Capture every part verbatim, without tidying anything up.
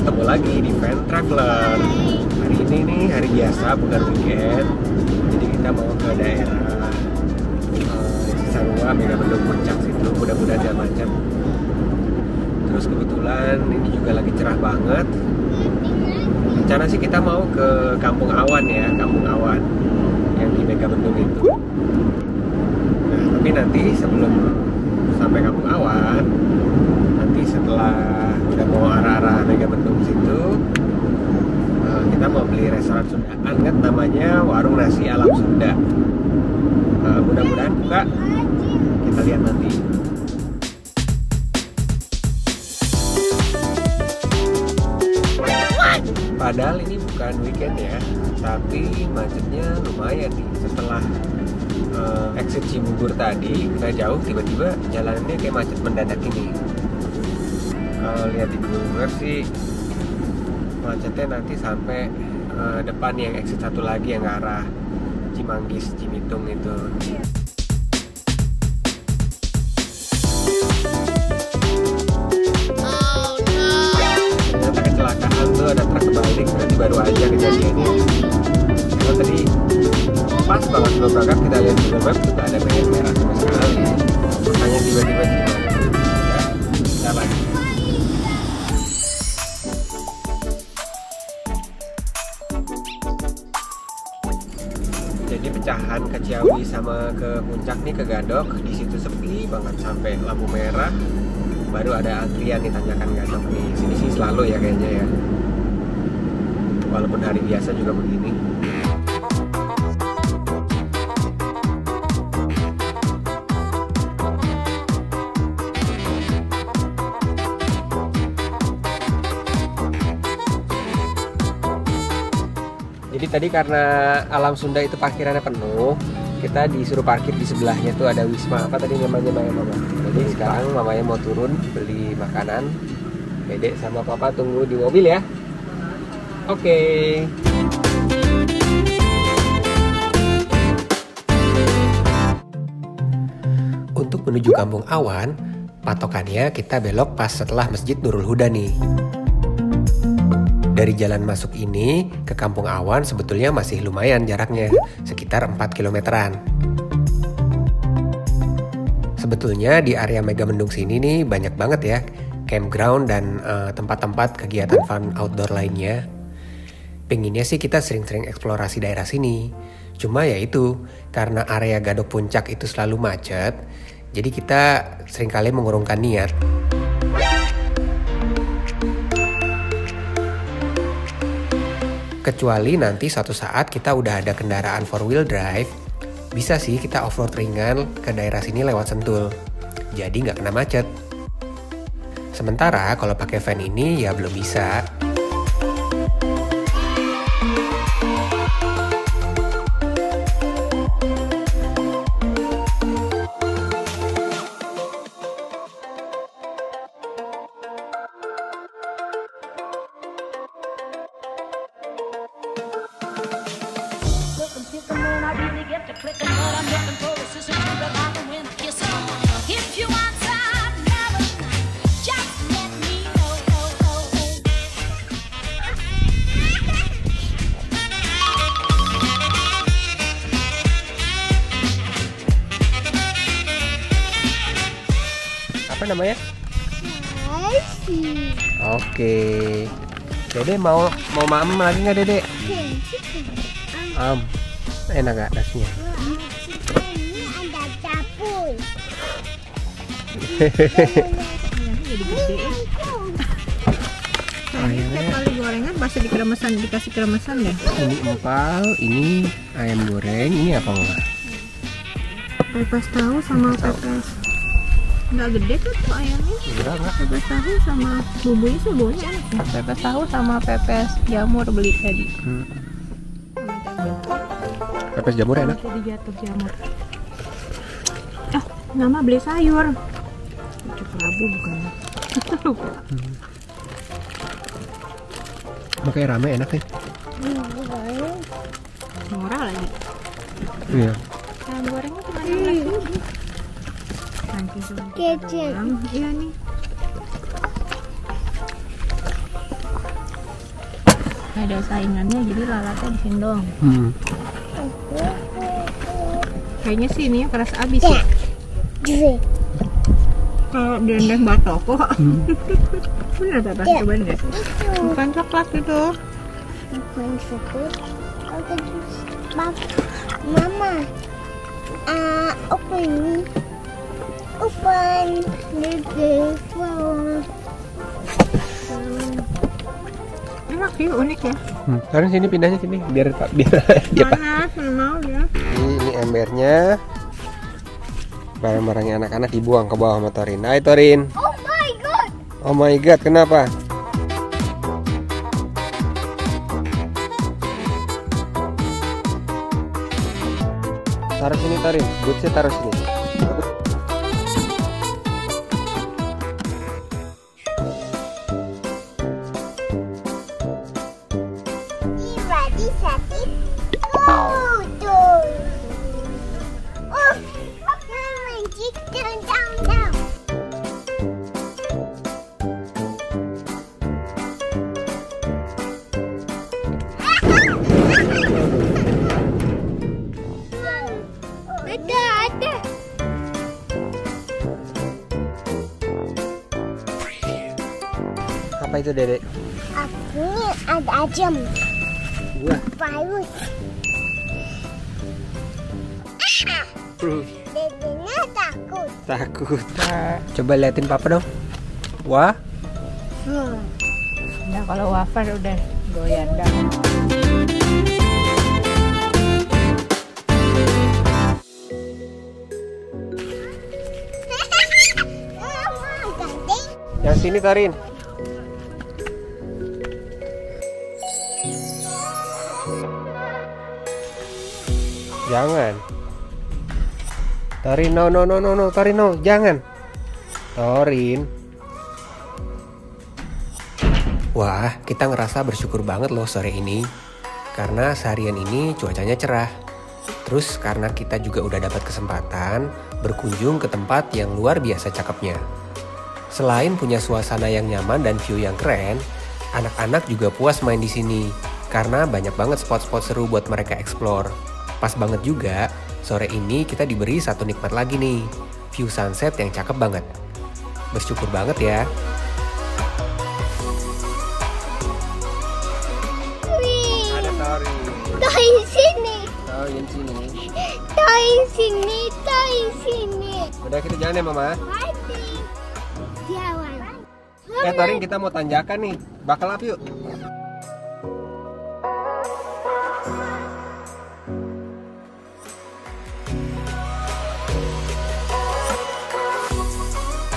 ketemu lagi di Van Traveler. Hari ini nih hari biasa, bukan weekend. Jadi kita mau ke daerah Cisarua, Mega Mendung, Puncak situ. Mudah-mudahan ada macam. Terus kebetulan ini juga lagi cerah banget. Rencana sih kita mau ke Kampung Awan ya, Kampung Awan yang di Mega Mendung itu. Nah, tapi nanti sebelum sampai Kampung Awan, nanti setelah udah mau arah-arah Mega Mendung situ, kita mau beli restoran Sundaan kan, namanya Warung Nasi Alam Sunda. Mudah-mudahan buka, kita lihat nanti. Padahal ini bukan weekend ya, tapi macetnya lumayan nih. Setelah uh, exit Cibubur tadi, nggak jauh tiba-tiba jalannya kayak macet mendadak ini. Kalau uh, lihat di Google Maps sih, macetnya nanti sampai uh, depan yang exit satu lagi yang arah Cimanggis, Cimitung itu. Ada truk kebalik, nanti baru aja kejadiannya. Kalau tadi pas banget sebelum berangkat kita lihat di Google Maps juga ada banyak merah sama sekali, makanya tiba-tiba kita kita lagi. Jadi pecahan ke Ciawi sama ke Puncak nih, ke Gandok, di situ sepi banget sampai lampu merah, baru ada antrian di tanjakan Gandok nih. Sini sih selalu ya kayaknya ya. Walaupun hari biasa juga begini. Jadi tadi karena Alam Sunda itu parkirannya penuh, kita disuruh parkir di sebelahnya tuh ada Wisma. Apa tadi namanya mama? Jadi sekarang mamanya mau turun beli makanan. Dede sama papa tunggu di mobil ya. Oke. Okay. Untuk menuju Kampung Awan, patokannya kita belok pas setelah Masjid Nurul Huda nih. Dari jalan masuk ini ke Kampung Awan sebetulnya masih lumayan jaraknya, sekitar empat kilometeran. Sebetulnya di area Mega Mendung sini nih banyak banget ya campground dan tempat-tempat uh, kegiatan fun outdoor lainnya. Pengennya sih kita sering-sering eksplorasi daerah sini. Cuma ya itu, karena area Gandok Puncak itu selalu macet, jadi kita seringkali mengurungkan niat. Kecuali nanti suatu saat kita udah ada kendaraan four wheel drive, bisa sih kita off-road ringan ke daerah sini lewat Sentul. Jadi nggak kena macet. Sementara kalau pakai van ini ya belum bisa. Apa namanya? Oke. Okay. Dede mau mau mam lagi nggak Dede? Am. Um, enak nggak nasinya? Ini ada capul. Ini kali gorengan masih di kremesan, dikasih kremesan ya? Ini empal, ini ayam goreng, ini apa enggak? Pepes tahu sama pepes. Nggak gede tuh ayamnya. Pepes tahu sama bumbunya sih baunya enak. Pepes tahu sama pepes jamur beli tadi. Hmm. Pepes jamur enak. Tadi jatuh jamur. Ah, nama beli sayur. Cucu Prabu bukan? Lupa. Hmm. Makanya rame enak nih. Hmm, murah lagi. Iya. Ayam gorengnya cuma lima ribu. Kecil, iya nih. nggak ada saingannya, jadi lalatnya disendong. Hmm. Kayaknya sih ini keras abis ya. Kalau dendeng batoko. Hmm. Punya apa cobain nggak? Bukan coklat itu. Bukan coklat. Oke, Mama. Uh, open, open the door. Enak sih, unik ya. Hmm. Sekarang sini pindahnya sini biar biar dia panas, mau ya. Ini, ini embernya. Barang-barangnya anak-anak dibuang ke bawah sama Torin. Hai Torin. Oh my god. Oh my god, kenapa? Taruh sini Torin, bootsnya taruh sini. Apa itu Dedek? Ini ada ajam. Buah. Virus. Dedeknya takut. Takut. Coba liatin Papa dong. Wah. Hmm. Nah kalau wafat udah goyang dah. Yang sini Karin. Jangan. Torin, no no no no no, Torin no, jangan. Torin. Wah, kita ngerasa bersyukur banget loh sore ini. Karena seharian ini cuacanya cerah. Terus karena kita juga udah dapat kesempatan berkunjung ke tempat yang luar biasa cakepnya. Selain punya suasana yang nyaman dan view yang keren, anak-anak juga puas main di sini. Karena banyak banget spot-spot seru buat mereka explore. Pas banget juga, sore ini kita diberi satu nikmat lagi nih, view sunset yang cakep banget. Bersyukur banget ya. Wih. Ada Tori. Tori sini. Tori sini. Tori sini, Tori sini. Udah kita jalan ya Mama. Mati. Jalan. Ya Tori, kita mau tanjakan nih, bakal up yuk.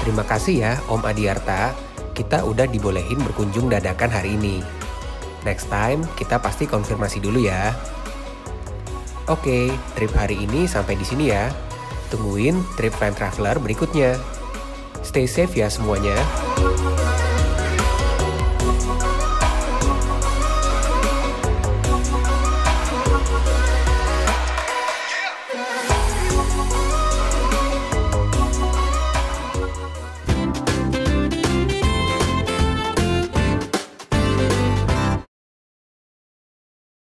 Terima kasih ya Om Adiarta, kita udah dibolehin berkunjung dadakan hari ini. Next time, kita pasti konfirmasi dulu ya. Oke, trip hari ini sampai di sini ya. Tungguin trip Fun Traveler berikutnya. Stay safe ya semuanya.